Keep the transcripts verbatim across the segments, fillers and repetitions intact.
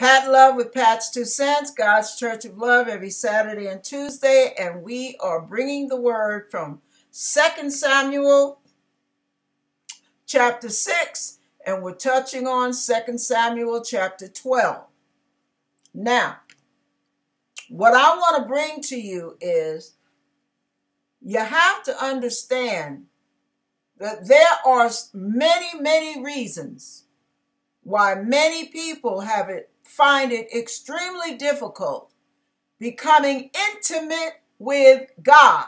Pat Love with Pat's Two Cents, God's Church of Love, every Saturday and Tuesday, and we are bringing the word from Second Samuel chapter six, and we're touching on Second Samuel chapter twelve. Now, what I want to bring to you is you have to understand that there are many, many reasons why many people have it find it extremely difficult becoming intimate with God.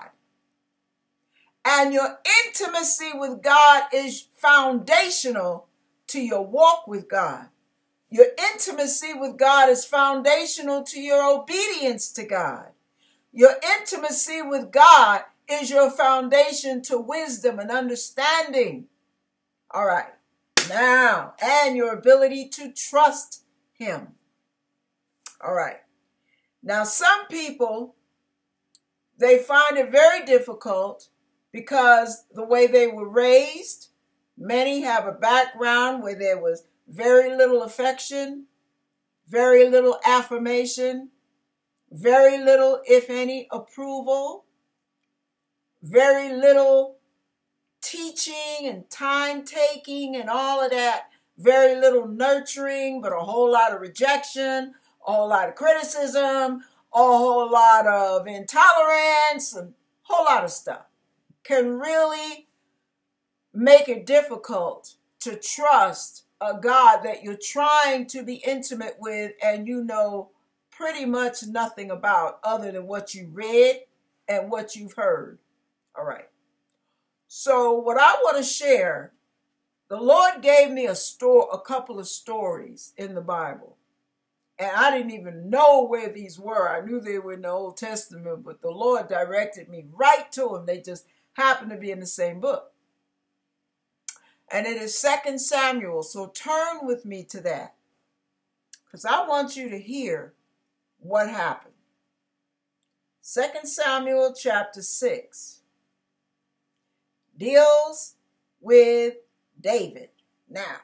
And your intimacy with God is foundational to your walk with God. Your intimacy with God is foundational to your obedience to God. Your intimacy with God is your foundation to wisdom and understanding. All right. Now, and your ability to trust Him. All right. Now, some people, they find it very difficult because the way they were raised. Many have a background where there was very little affection, very little affirmation, very little, if any, approval, very little teaching and time taking and all of that, very little nurturing, but a whole lot of rejection, a whole lot of criticism, a whole lot of intolerance, and a whole lot of stuff can really make it difficult to trust a God that you're trying to be intimate with and you know pretty much nothing about other than what you read and what you've heard. All right. So what I want to share, the Lord gave me a store, a couple of stories in the Bible. And I didn't even know where these were. I knew they were in the Old Testament, but the Lord directed me right to them. They just happened to be in the same book. And it is Second Samuel, so turn with me to that, because I want you to hear what happened. Second Samuel chapter six deals with David. Now,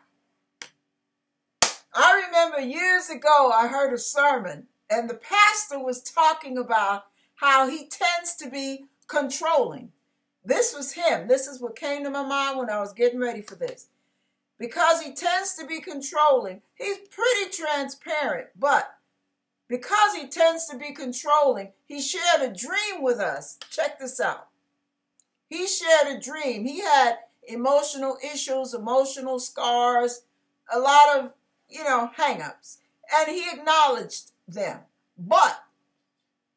I remember years ago I heard a sermon, and the pastor was talking about how he tends to be controlling. This was him. This is what came to my mind when I was getting ready for this. Because he tends to be controlling, he's pretty transparent, but because he tends to be controlling, he shared a dream with us. Check this out. He shared a dream. He had emotional issues, emotional scars, a lot of, you know, hang-ups, and he acknowledged them, but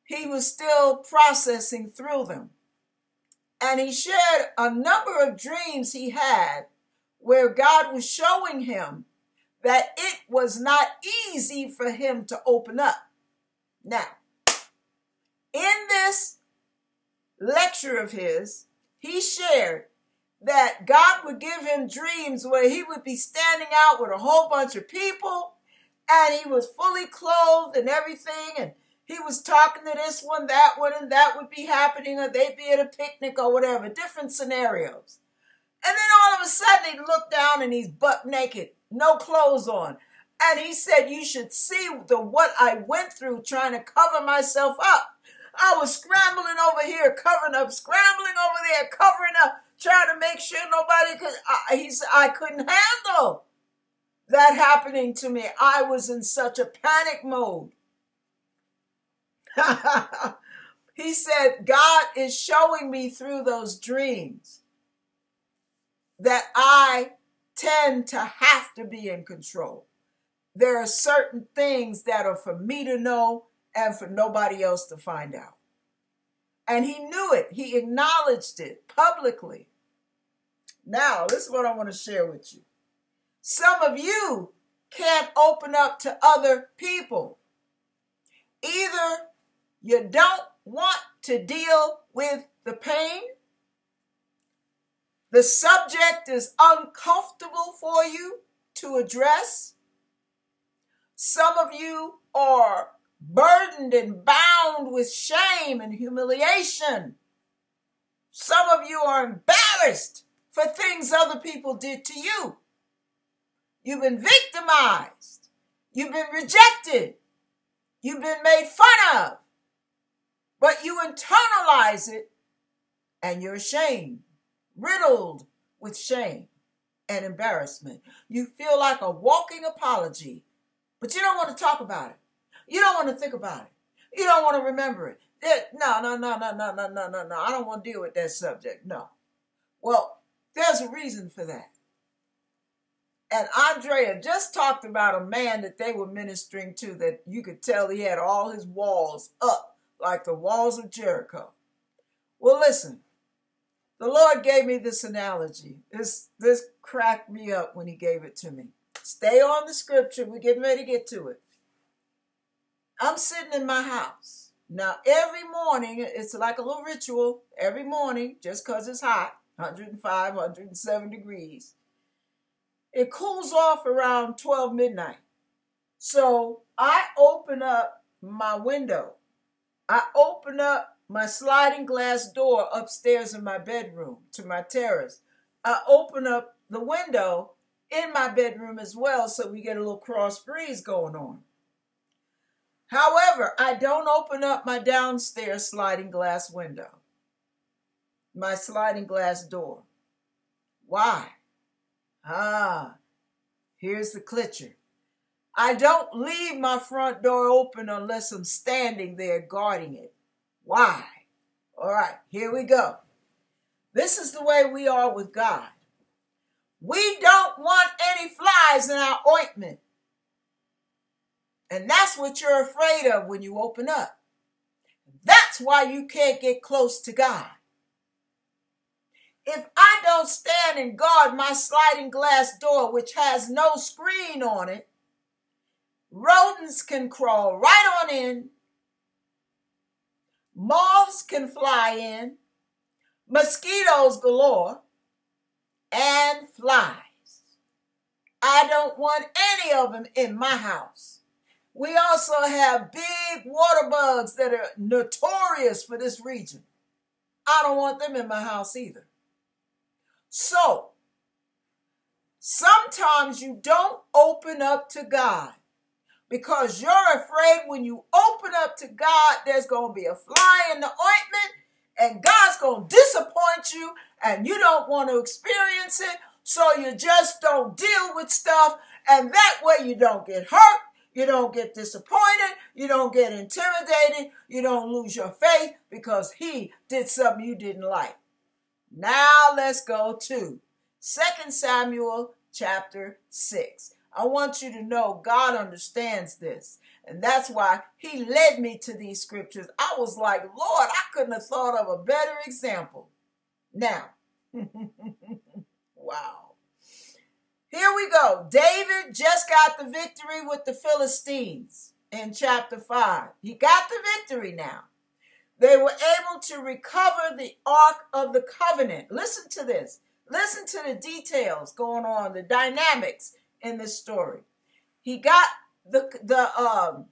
he was still processing through them. And he shared a number of dreams he had where God was showing him that it was not easy for him to open up. Now, in this lecture of his, he shared that God would give him dreams where he would be standing out with a whole bunch of people, and he was fully clothed and everything, and he was talking to this one, that one, and that would be happening, or they'd be at a picnic or whatever, different scenarios. And then all of a sudden, he looked down and he's butt naked, no clothes on. And he said, you should see the what I went through trying to cover myself up. I was scrambling over here, covering up, scrambling over there, covering up, trying to make sure nobody could, I, he said, I couldn't handle that happening to me. I was in such a panic mode. He said, God is showing me through those dreams that I tend to have to be in control. There are certain things that are for me to know and for nobody else to find out. And he knew it. He acknowledged it publicly. Now, this is what I want to share with you. Some of you can't open up to other people. Either you don't want to deal with the pain, the subject is uncomfortable for you to address. Some of you are burdened and bound with shame and humiliation. Some of you are embarrassed for things other people did to you. You've been victimized. You've been rejected. You've been made fun of. But you internalize it and you're ashamed, riddled with shame and embarrassment. You feel like a walking apology, but you don't want to talk about it. You don't want to think about it. You don't want to remember it. No, no, no, no, no, no, no, no, no. I don't want to deal with that subject. No. Well, there's a reason for that. And Andrea just talked about a man that they were ministering to that you could tell he had all his walls up, like the walls of Jericho. Well, listen, the Lord gave me this analogy. This, this cracked me up when he gave it to me. Stay on the scripture. We're getting ready to get to it. I'm sitting in my house. Now, every morning, it's like a little ritual. Every morning, just because it's hot, one oh five, one oh seven degrees, it cools off around twelve midnight. So I open up my window. I open up my sliding glass door upstairs in my bedroom to my terrace. I open up the window in my bedroom as well, so we get a little cross breeze going on. However, I don't open up my downstairs sliding glass window, my sliding glass door. Why? Ah, here's the clitcher. I don't leave my front door open unless I'm standing there guarding it. Why? All right, here we go. This is the way we are with God. We don't want any flies in our ointment. And that's what you're afraid of when you open up. That's why you can't get close to God. If I don't stand and guard my sliding glass door, which has no screen on it, rodents can crawl right on in, moths can fly in, mosquitoes galore, and flies. I don't want any of them in my house. We also have big water bugs that are notorious for this region. I don't want them in my house either. So, sometimes you don't open up to God because you're afraid when you open up to God, there's going to be a fly in the ointment and God's going to disappoint you and you don't want to experience it. So you just don't deal with stuff, and that way you don't get hurt. You don't get disappointed. You don't get intimidated. You don't lose your faith because he did something you didn't like. Now let's go to Second Samuel chapter six. I want you to know God understands this. And that's why he led me to these scriptures. I was like, Lord, I couldn't have thought of a better example. Now, wow. Here we go. David just got the victory with the Philistines in chapter five. He got the victory now. They were able to recover the Ark of the Covenant. Listen to this. Listen to the details going on, the dynamics in this story. He got the, the, um,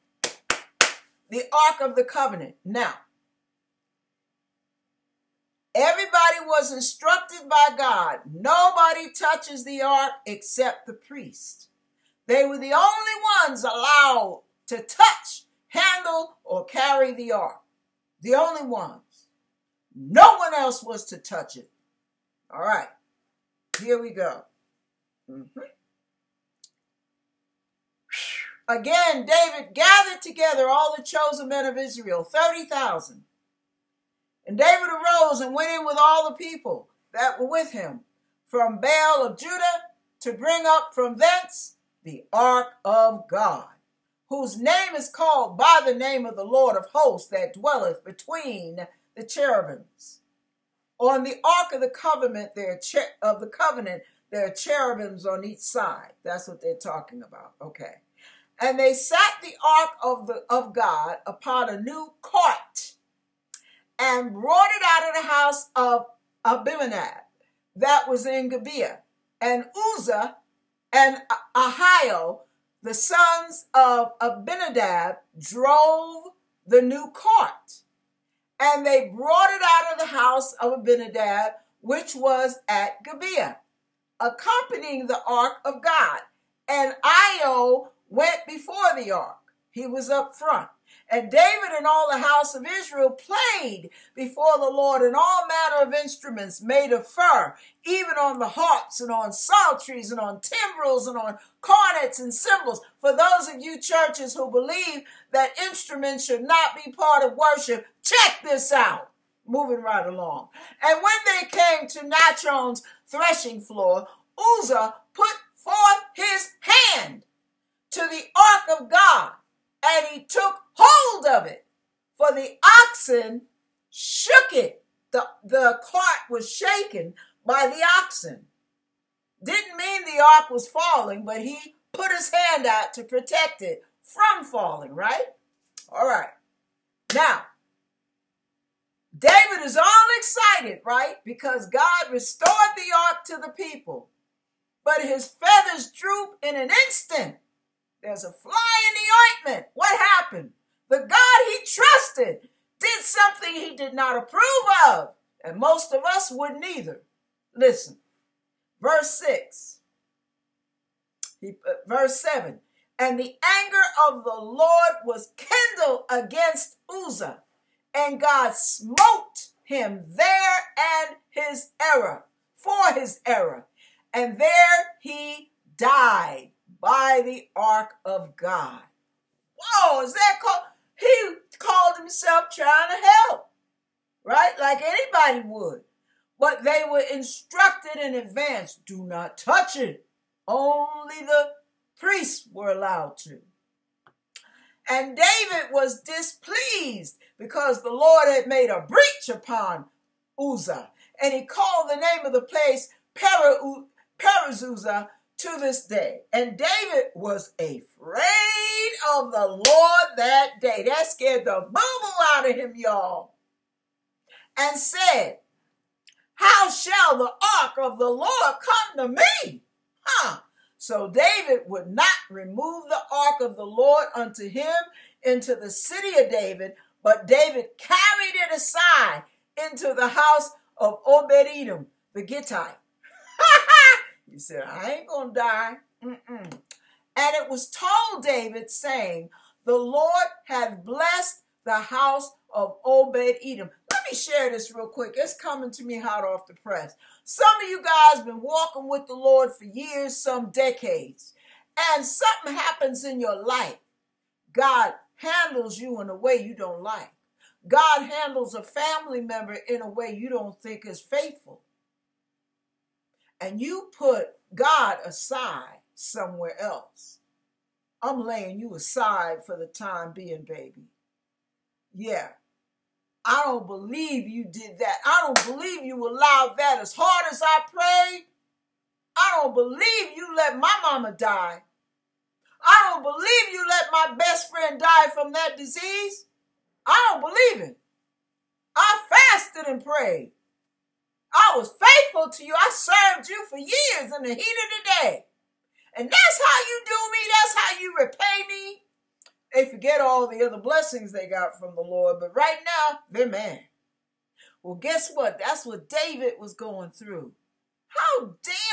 the Ark of the Covenant. Now, everybody was instructed by God. Nobody touches the ark except the priest. They were the only ones allowed to touch, handle, or carry the ark. The only ones. No one else was to touch it. All right. Here we go. Mm-hmm. Again, David gathered together all the chosen men of Israel, thirty thousand. And David arose and went in with all the people that were with him from Baal of Judah to bring up from thence the ark of God, whose name is called by the name of the Lord of hosts that dwelleth between the cherubims. On the ark of the covenant, there are cher of the covenant, there are cherubims on each side. That's what they're talking about. Okay. And they sat the ark of the of God upon a new cart, and brought it out of the house of Abinadab that was in Gibeah, and Uzzah and Ahio, the sons of Abinadab, drove the new cart, and they brought it out of the house of Abinadab, which was at Gibeah, accompanying the ark of God. And Ahio went before the ark. He was up front. And David and all the house of Israel played before the Lord in all manner of instruments made of fir, even on the harps and on psalteries and on timbrels and on cornets and cymbals. For those of you churches who believe that instruments should not be part of worship, check this out. Moving right along. And when they came to Nachon's threshing floor, Uzzah put forth his hand to the ark of God, and he took hold of it, for the oxen shook it. The, the cart was shaken by the oxen. Didn't mean the ark was falling, but he put his hand out to protect it from falling, right? All right. Now, David is all excited, right? Because God restored the ark to the people, but his feathers droop in an instant. There's a fly in the ointment. What happened? The God he trusted did something he did not approve of, and most of us wouldn't either. Listen, verse six, he, uh, verse seven, and the anger of the Lord was kindled against Uzzah, and God smote him there and his error, for his error, and there he died by the ark of God. Whoa, is that called? He called himself trying to help, right? Like anybody would. But they were instructed in advance, do not touch it. Only the priests were allowed to. And David was displeased because the Lord had made a breach upon Uzzah. And he called the name of the place Perez-Uzzah to this day. And David was afraid of the Lord that day. That scared the boo-boo out of him, y'all. And said, how shall the ark of the Lord come to me? Huh? So David would not remove the ark of the Lord unto him into the city of David, but David carried it aside into the house of Obed-Edom, the Gittite. He said, I ain't going to die. Mm-mm. And it was told David, saying, the Lord hath blessed the house of Obed-Edom. Let me share this real quick. It's coming to me hot off the press. Some of you guys been walking with the Lord for years, some decades. And something happens in your life. God handles you in a way you don't like. God handles a family member in a way you don't think is faithful. And you put God aside somewhere else. I'm laying you aside for the time being, baby. Yeah. I don't believe you did that. I don't believe you allowed that. As hard as I prayed, I don't believe you let my mama die. I don't believe you let my best friend die from that disease. I don't believe it. I fasted and prayed. I was faithful to you. I served you for years in the heat of the day. And that's how you do me. That's how you repay me. They forget all the other blessings they got from the Lord. But right now, they're mad. Well, guess what? That's what David was going through. How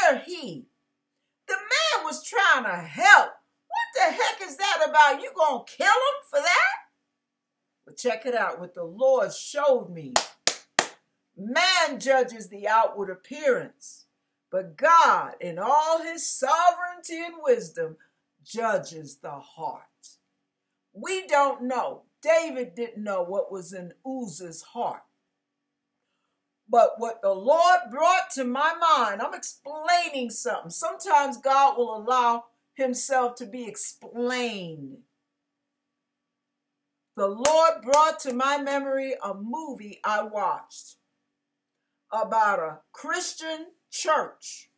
dare he? The man was trying to help. What the heck is that about? You gonna kill him for that? But check it out. What the Lord showed me. Man judges the outward appearance, but God, in all his sovereignty and wisdom, judges the heart. We don't know. David didn't know what was in Uzzah's heart. But what the Lord brought to my mind, I'm explaining something. Sometimes God will allow himself to be explained. The Lord brought to my memory a movie I watched about a Christian church.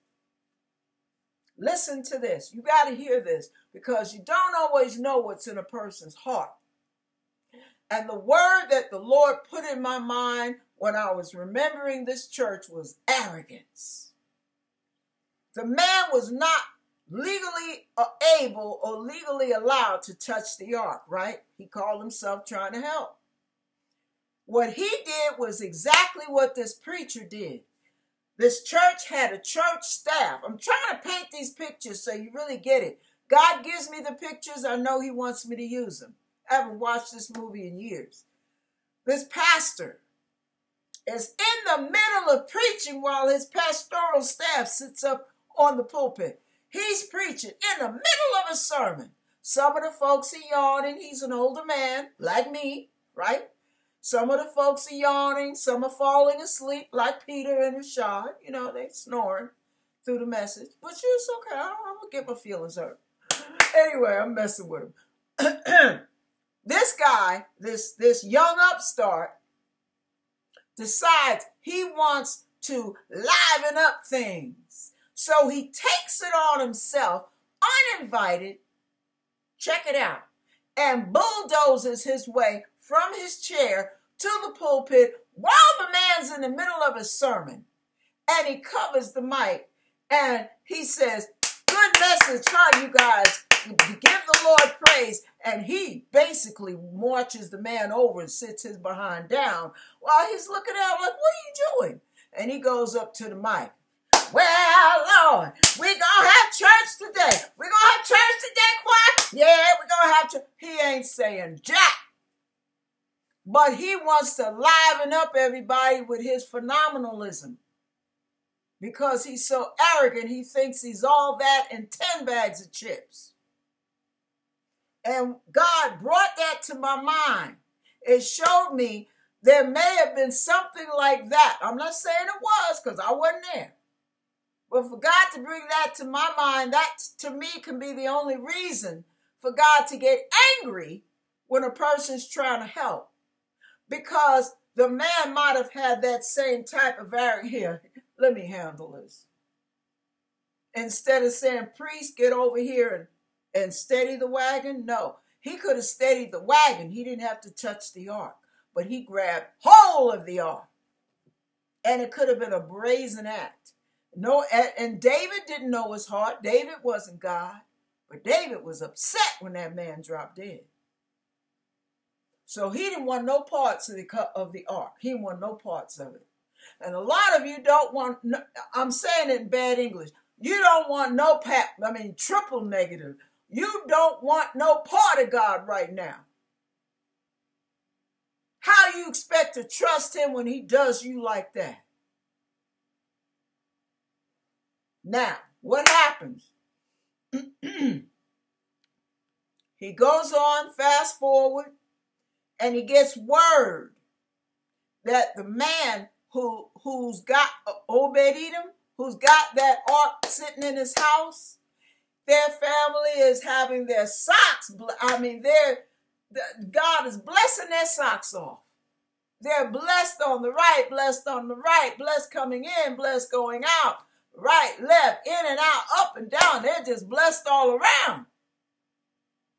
Listen to this. You got to hear this because you don't always know what's in a person's heart. And the word that the Lord put in my mind when I was remembering this church was arrogance. The man was not legally able or legally allowed to touch the ark, right? He called himself trying to help. What he did was exactly what this preacher did. This church had a church staff. I'm trying to paint these pictures so you really get it. God gives me the pictures. I know he wants me to use them. I haven't watched this movie in years. This pastor is in the middle of preaching while his pastoral staff sits up on the pulpit. He's preaching in the middle of a sermon. Some of the folks are yawning. He's an older man, like me, right? Some of the folks are yawning. Some are falling asleep, like Peter and Rashad. You know, they snoring through the message. But it's okay. I don't get my feelings hurt. Anyway, I'm messing with him. This guy, this, this young upstart, decides he wants to liven up things. So he takes it on himself, uninvited, check it out, and bulldozes his way from his chair to the pulpit while the man's in the middle of his sermon. And he covers the mic and he says, good message, huh, you guys? Give the Lord praise. And he basically marches the man over and sits his behind down while he's looking at him like, what are you doing? And he goes up to the mic. Well, Lord, we're going to have church today. We're going to have church today, choir. Yeah, we're going to have church. He ain't saying jack. But he wants to liven up everybody with his phenomenalism. Because he's so arrogant, he thinks he's all that and ten bags of chips. And God brought that to my mind. It showed me there may have been something like that. I'm not saying it was, because I wasn't there. But for God to bring that to my mind, that to me can be the only reason for God to get angry when a person's trying to help. Because the man might have had that same type of arrogance here. Let me handle this. Instead of saying, priest, get over here and, and steady the wagon. No, he could have steadied the wagon. He didn't have to touch the ark, but he grabbed hold of the ark. And it could have been a brazen act. No, and David didn't know his heart. David wasn't God, but David was upset when that man dropped dead. So he didn't want no parts of the, of the ark. He didn't want no parts of it. And a lot of you don't want, I'm saying it in bad English, you don't want no, pat, I mean, triple negative. You don't want no part of God right now. How you expect to trust him when he does you like that? Now, what happens? He goes on, fast forward, and he gets word that the man who, who's got uh, Obed-Edom, who's got that ark sitting in his house, their family is having their socks, I mean, their, the, God is blessing their socks off. They're blessed on the right, blessed on the right, blessed coming in, blessed going out, right, left, in and out, up and down. They're just blessed all around.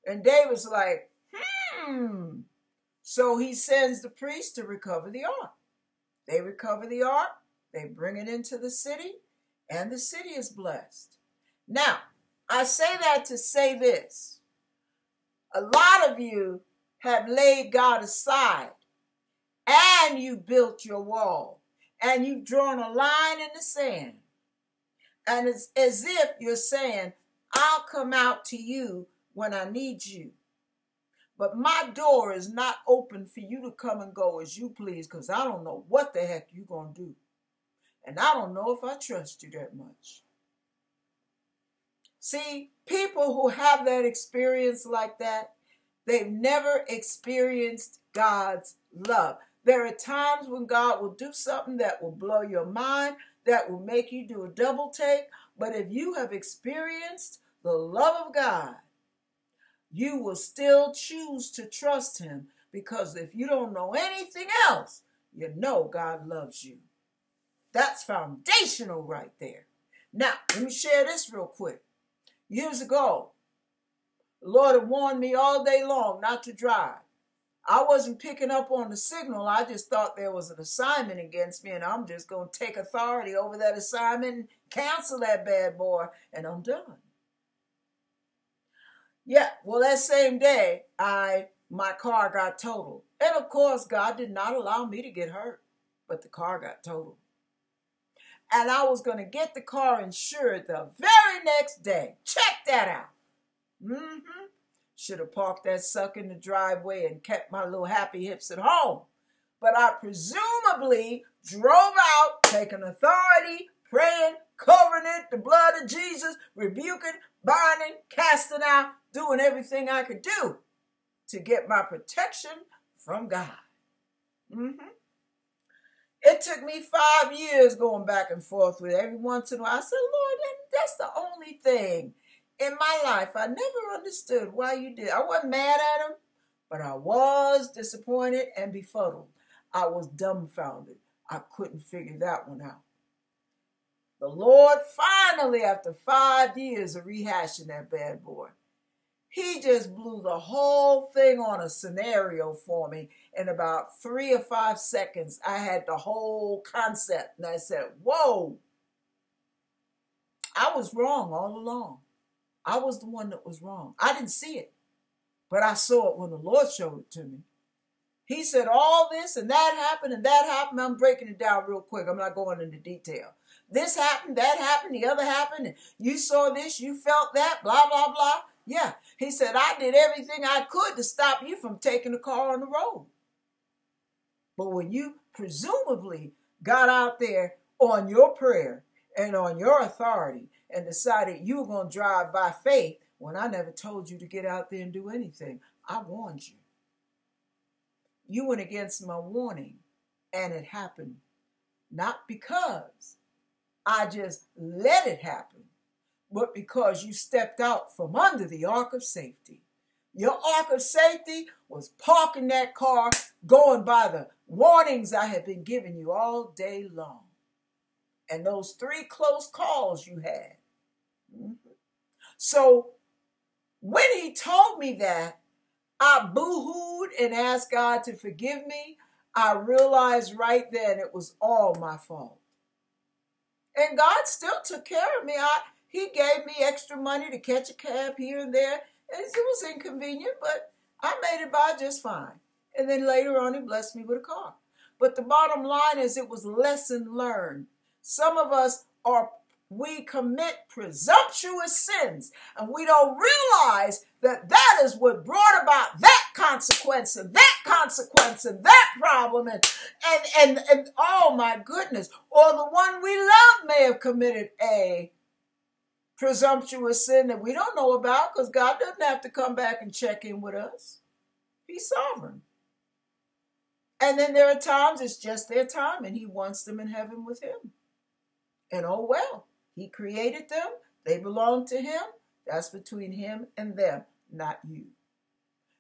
And David's like, hmm. So he sends the priest to recover the ark. They recover the ark, they bring it into the city, and the city is blessed. Now, I say that to say this. A lot of you have laid God aside, and you built your wall, and you've drawn a line in the sand. And it's as if you're saying, I'll come out to you when I need you. But my door is not open for you to come and go as you please, because I don't know what the heck you're going to do. And I don't know if I trust you that much. See, people who have that experience like that, they've never experienced God's love. There are times when God will do something that will blow your mind, that will make you do a double take. But if you have experienced the love of God, you will still choose to trust him, because if you don't know anything else, you know God loves you. That's foundational right there. Now, let me share this real quick. Years ago, the Lord had warned me all day long not to drive. I wasn't picking up on the signal. I just thought there was an assignment against me, and I'm just going to take authority over that assignment and cancel that bad boy, and I'm done. Yeah, well, that same day, I my car got totaled. And of course, God did not allow me to get hurt, but the car got totaled. And I was going to get the car insured the very next day. Check that out. Mm-hmm. Should have parked that suck in the driveway and kept my little happy hips at home. But I presumably drove out, taking authority, praying, covering it, the blood of Jesus, rebuking, binding, casting out, doing everything I could do to get my protection from God. Mm-hmm. It took me five years going back and forth with every once in a while. I said, Lord, that's the only thing in my life I never understood why you did. I wasn't mad at him, but I was disappointed and befuddled. I was dumbfounded. I couldn't figure that one out. The Lord finally, after five years of rehashing that bad boy, he just blew the whole thing on a scenario for me. In about three or five seconds, I had the whole concept. And I said, whoa, I was wrong all along. I was the one that was wrong. I didn't see it, but I saw it when the Lord showed it to me. He said all this and that happened and that happened. I'm breaking it down real quick. I'm not going into detail. This happened, that happened, the other happened. And you saw this, you felt that, blah, blah, blah. Yeah, he said, I did everything I could to stop you from taking the car on the road. But when you presumably got out there on your prayer and on your authority and decided you were going to drive by faith, when I never told you to get out there and do anything, I warned you. You went against my warning, and it happened. Not because I just let it happen, but because you stepped out from under the ark of safety. Your ark of safety was parking that car, going by the warnings I had been giving you all day long. And those three close calls you had. Mm-hmm. So when he told me that, I boo-hooed and asked God to forgive me. I realized right then it was all my fault. And God still took care of me. I He gave me extra money to catch a cab here and there. And it was inconvenient, but I made it by just fine. And then later on, he blessed me with a car. But the bottom line is it was lesson learned. Some of us are, we commit presumptuous sins, and we don't realize that that is what brought about that consequence and that consequence and that problem. And, and, and, and oh my goodness, or the one we love may have committed a presumptuous sin that we don't know about, because God doesn't have to come back and check in with us. He's sovereign. And then there are times it's just their time and he wants them in heaven with him. And oh well, he created them. They belong to him. That's between him and them, not you.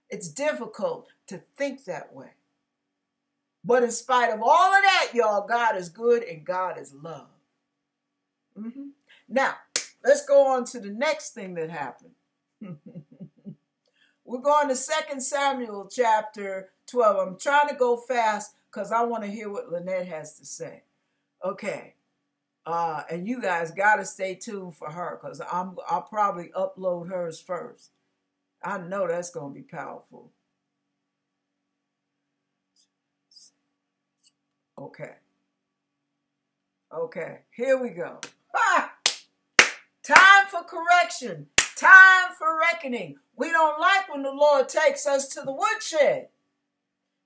It's difficult to think that way. But in spite of all of that, y'all, God is good and God is love. Mm-hmm. Now, let's go on to the next thing that happened. We're going to Second Samuel chapter twelve. I'm trying to go fast because I want to hear what Lynette has to say. Okay. Uh, and you guys got to stay tuned for her because I'm, I'll probably upload hers first. I know that's going to be powerful. Okay. Okay. Here we go. Ah! Time for correction. Time for reckoning. We don't like when the Lord takes us to the woodshed.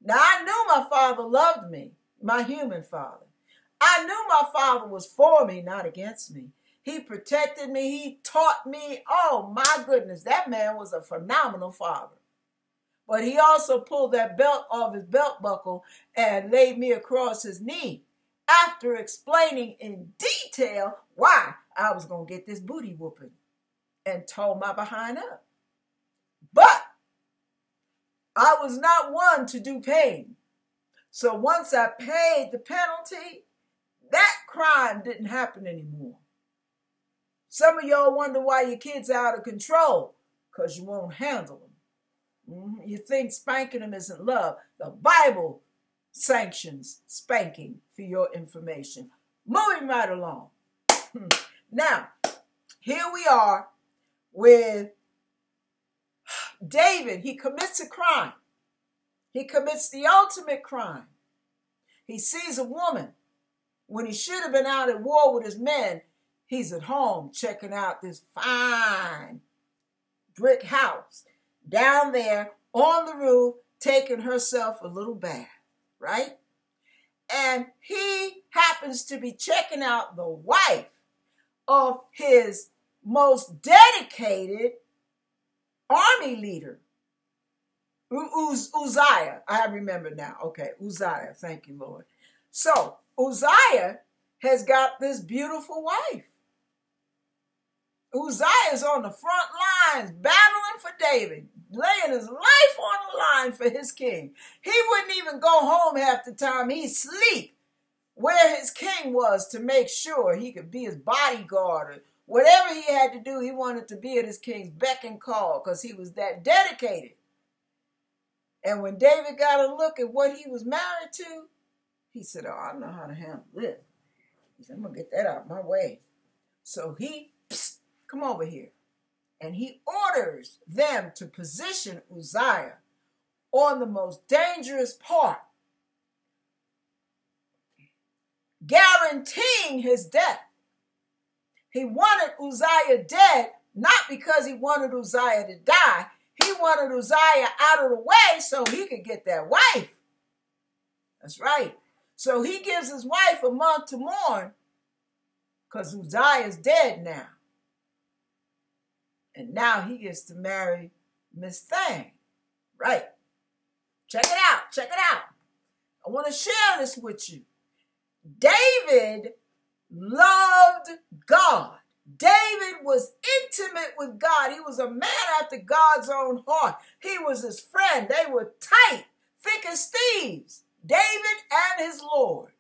Now, I knew my father loved me, my human father. I knew my father was for me, not against me. He protected me. He taught me. Oh, my goodness. That man was a phenomenal father. But he also pulled that belt off his belt buckle and laid me across his knee after explaining in detail why I was going to get this booty whooping and tore my behind up. But I was not one to do pain. So once I paid the penalty, that crime didn't happen anymore. Some of y'all wonder why your kids are out of control, because you won't handle them. Mm-hmm. You think spanking them isn't love. The Bible sanctions spanking, for your information. Moving right along. Now, here we are with David. He commits a crime. He commits the ultimate crime. He sees a woman. When he should have been out at war with his men, he's at home checking out this fine brick house down there on the roof, taking herself a little bath, right? And he happens to be checking out the wife of his most dedicated army leader, Uzziah. I remember now. Okay, Uzziah. Thank you, Lord. So Uzziah has got this beautiful wife. Uzziah is on the front lines battling for David, laying his life on the line for his king. He wouldn't even go home half the time. He'd sleep where his king was to make sure he could be his bodyguard, or whatever he had to do. He wanted to be at his king's beck and call because he was that dedicated. And when David got a look at what he was married to, he said, oh, I know how to handle this. He said, I'm going to get that out of my way. So he, psst, come over here. And he orders them to position Uzziah on the most dangerous part, guaranteeing his death. He wanted Uzziah dead, not because he wanted Uzziah to die. He wanted Uzziah out of the way so he could get that wife. That's right. So he gives his wife a month to mourn because Uzziah is dead now. And now he gets to marry Miss Thang. Right. Check it out. Check it out. I want to share this with you. David loved God. David was intimate with God. He was a man after God's own heart. He was his friend. They were tight, thick as thieves, David and his Lord,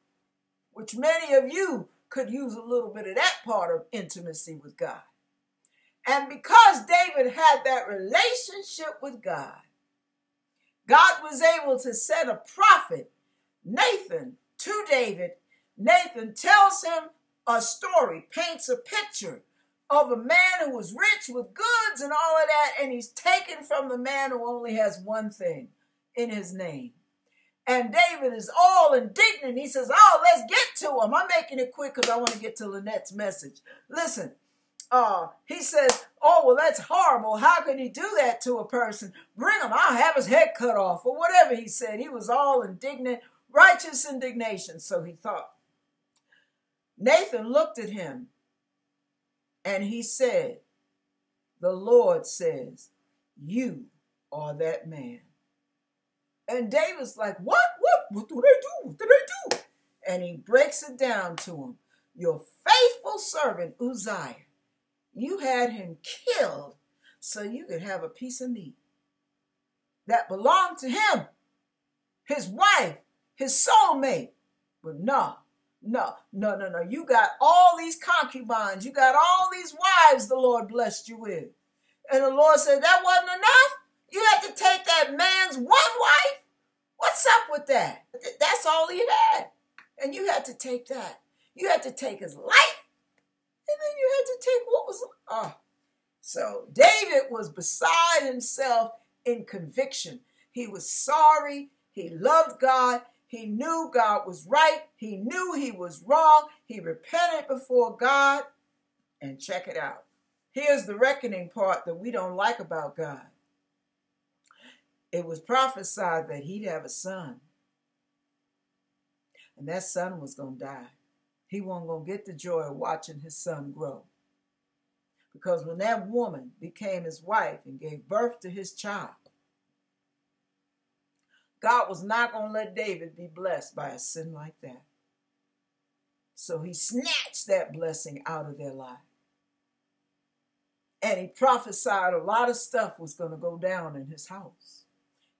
which many of you could use a little bit of that part of intimacy with God. And because David had that relationship with God, God was able to send a prophet, Nathan, to David. Nathan tells him a story, paints a picture of a man who was rich with goods and all of that, and he's taken from the man who only has one thing in his name. And David is all indignant. He says, oh, let's get to him. I'm making it quick because I want to get to Lynette's message. Listen, uh, he says, oh, well, that's horrible. How can he do that to a person? Bring him. I'll have his head cut off, or whatever he said. He was all indignant, righteous indignation, so he thought. Nathan looked at him and he said, the Lord says, you are that man. And David's like, what? What? What do they do? What do they do? And he breaks it down to him. Your faithful servant, Uzziah, you had him killed so you could have a piece of meat that belonged to him, his wife, his soulmate. But no. No, no, no, no. You got all these concubines. You got all these wives the Lord blessed you with. And the Lord said, that wasn't enough. You had to take that man's one wife. What's up with that? That's all he had. And you had to take that. You had to take his life. And then you had to take what was... Oh. So David was beside himself in conviction. He was sorry. He loved God. He knew God was right. He knew he was wrong. He repented before God. And check it out. Here's the reckoning part that we don't like about God. It was prophesied that he'd have a son. And that son was going to die. He wasn't going to get the joy of watching his son grow. Because when that woman became his wife and gave birth to his child, God was not going to let David be blessed by a sin like that. So he snatched that blessing out of their life. And he prophesied a lot of stuff was going to go down in his house.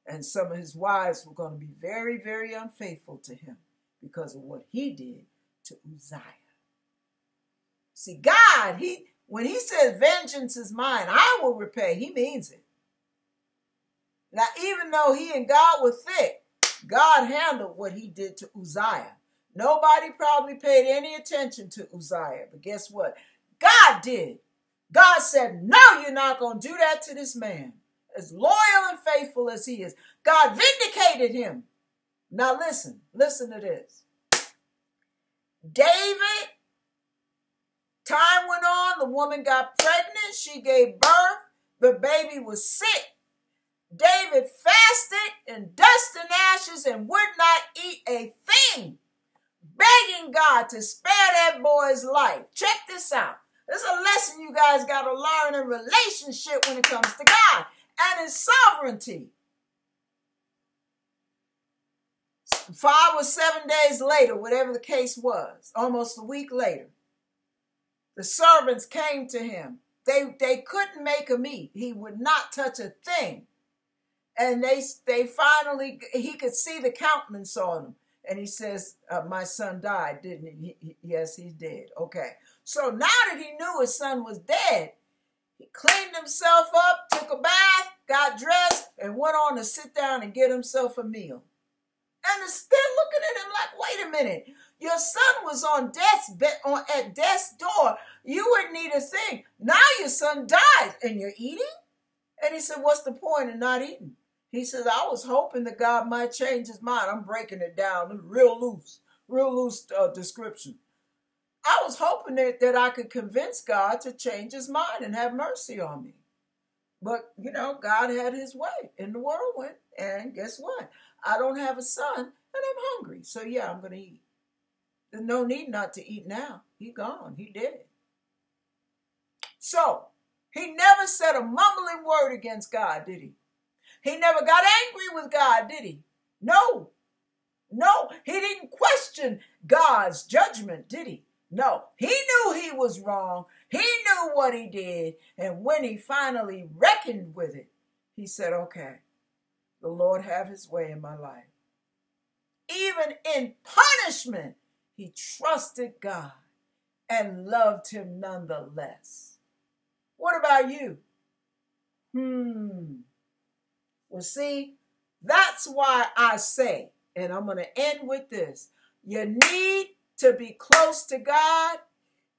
And some of his wives were going to be very, very unfaithful to him because of what he did to Uzziah. See, God, he, when he says vengeance is mine, I will repay, he means it. Now, even though he and God were thick, God handled what he did to Uzziah. Nobody probably paid any attention to Uzziah, but guess what? God did. God said, no, you're not going to do that to this man. As loyal and faithful as he is, God vindicated him. Now, listen, listen to this. David, time went on, the woman got pregnant, she gave birth. The baby was sick. David fasted in dust and ashes and would not eat a thing, begging God to spare that boy's life. Check this out. This is a lesson you guys got to learn in relationship when it comes to God and His sovereignty. Five or seven days later, whatever the case was, almost a week later, the servants came to him. They, they couldn't make him eat. He would not touch a thing. And they, they finally, he could see the countenance on him. And he says, uh, my son died, didn't he? He, he? Yes, he's dead. Okay. So now that he knew his son was dead, he cleaned himself up, took a bath, got dressed, and went on to sit down and get himself a meal. And it's still looking at him like, wait a minute. Your son was on death's bed, on, at death's door. You wouldn't need a thing. Now your son died, and you're eating? And he said, what's the point of not eating? He says, I was hoping that God might change his mind. I'm breaking it down real loose, real loose uh, description. I was hoping that, that I could convince God to change his mind and have mercy on me. But, you know, God had his way in the whirlwind. And guess what? I don't have a son and I'm hungry. So, yeah, I'm going to eat. There's no need not to eat now. He gone. He dead. So, he never said a mumbling word against God, did he? He never got angry with God, did he? No. No, he didn't question God's judgment, did he? No, he knew he was wrong. He knew what he did. And when he finally reckoned with it, he said, okay, the Lord have his way in my life. Even in punishment, he trusted God and loved him nonetheless. What about you? Hmm. Well, see, that's why I say, and I'm going to end with this, you need to be close to God.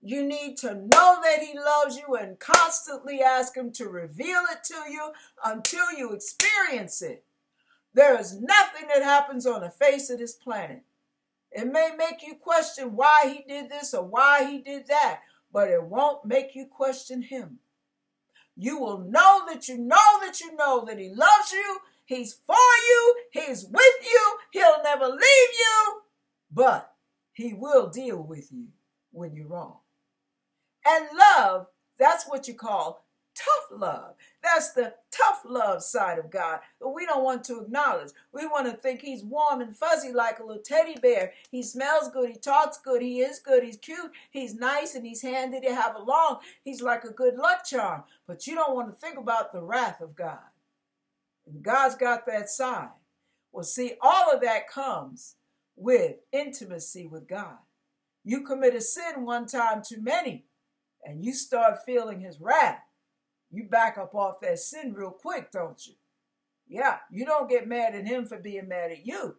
You need to know that he loves you and constantly ask him to reveal it to you until you experience it. There is nothing that happens on the face of this planet. It may make you question why he did this or why he did that, but it won't make you question him. You will know that you know that you know that he loves you. He's for you. He's with you. He'll never leave you. But he will deal with you when you're wrong. And love, that's what you call tough love. That's the tough love side of God that we don't want to acknowledge. We want to think he's warm and fuzzy like a little teddy bear. He smells good. He talks good. He is good. He's cute. He's nice and he's handy to have along. He's like a good luck charm. But you don't want to think about the wrath of God. And God's got that side. Well, see, all of that comes with intimacy with God. You commit a sin one time too many and you start feeling his wrath. You back up off that sin real quick, don't you? Yeah, you don't get mad at him for being mad at you.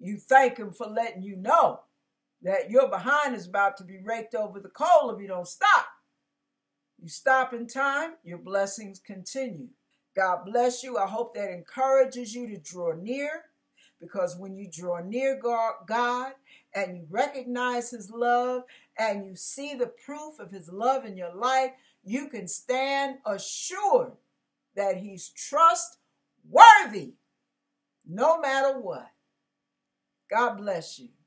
You thank him for letting you know that your behind is about to be raked over the coal if you don't stop. You stop in time, your blessings continue. God bless you. I hope that encourages you to draw near. Because when you draw near God and you recognize his love and you see the proof of his love in your life, you can stand assured that he's trustworthy no matter what. God bless you.